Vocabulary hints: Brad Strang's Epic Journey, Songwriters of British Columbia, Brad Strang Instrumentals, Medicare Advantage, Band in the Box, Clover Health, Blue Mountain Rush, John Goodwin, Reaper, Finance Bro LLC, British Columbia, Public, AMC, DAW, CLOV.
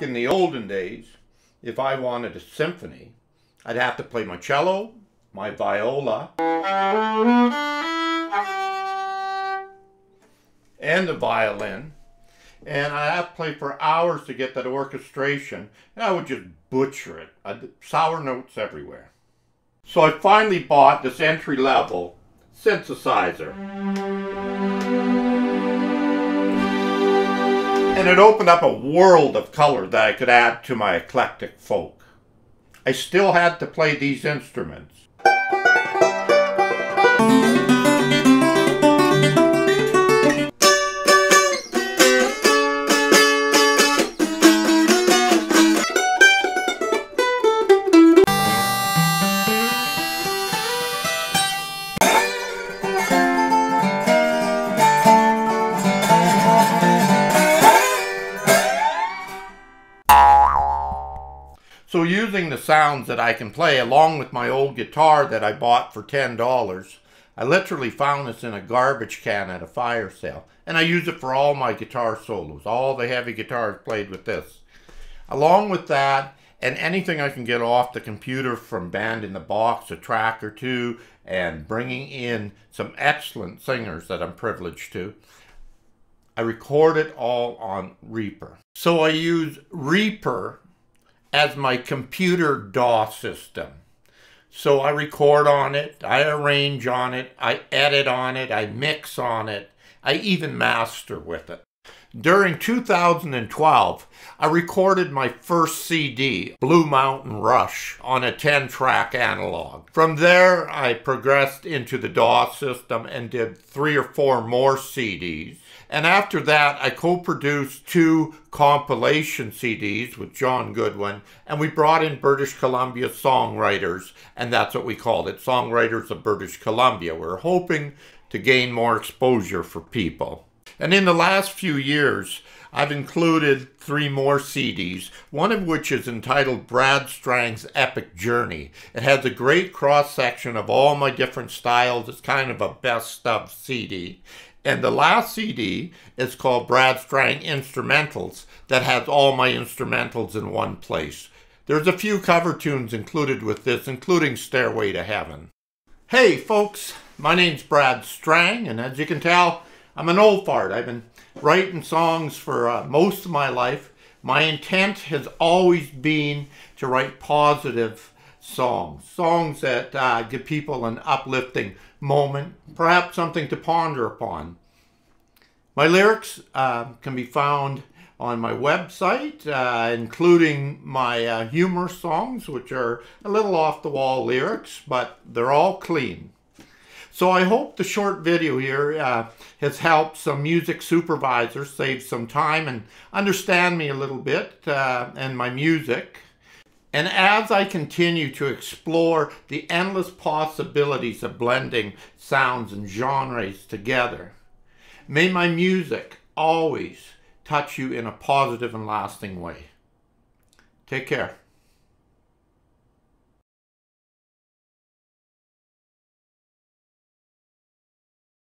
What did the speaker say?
back in the olden days, if I wanted a symphony, I'd have to play my cello, my viola, and the violin, and I'd have to play for hours to get that orchestration, and I would just butcher it. I'd sour notes everywhere. So I finally bought this entry-level synthesizer, and it opened up a world of color that I could add to my eclectic folk. I still had to play these instruments. So using the sounds that I can play along with my old guitar that I bought for $10, I literally found this in a garbage can at a fire sale. And I use it for all my guitar solos. All the heavy guitars played with this. Along with that, and anything I can get off the computer from Band in the Box, a track or two, and bringing in some excellent singers that I'm privileged to, I record it all on Reaper. So I use Reaper as my computer DAW system. So I record on it, I arrange on it, I edit on it, I mix on it, I even master with it. During 2012, I recorded my first CD, Blue Mountain Rush, on a 10-track analog. From there, I progressed into the DAW system and did 3 or 4 more CDs. And after that, I co-produced 2 compilation CDs with John Goodwin, and we brought in British Columbia songwriters, and that's what we called it, Songwriters of British Columbia. We're hoping to gain more exposure for people. And in the last few years, I've included 3 more CDs, one of which is entitled Brad Strang's Epic Journey. It has a great cross-section of all my different styles. It's kind of a best of CD. And the last CD is called Brad Strang Instrumentals, that has all my instrumentals in one place. There's a few cover tunes included with this, including Stairway to Heaven. Hey folks, my name's Brad Strang, and as you can tell, I'm an old fart. I've been writing songs for most of my life. My intent has always been to write positive songs. Songs that give people an uplifting moment, perhaps something to ponder upon. My lyrics can be found on my website, including my humor songs, which are a little off-the-wall lyrics, but they're all clean. So I hope the short video here has helped some music supervisors save some time and understand me a little bit and my music. And as I continue to explore the endless possibilities of blending sounds and genres together, may my music always touch you in a positive and lasting way. Take care.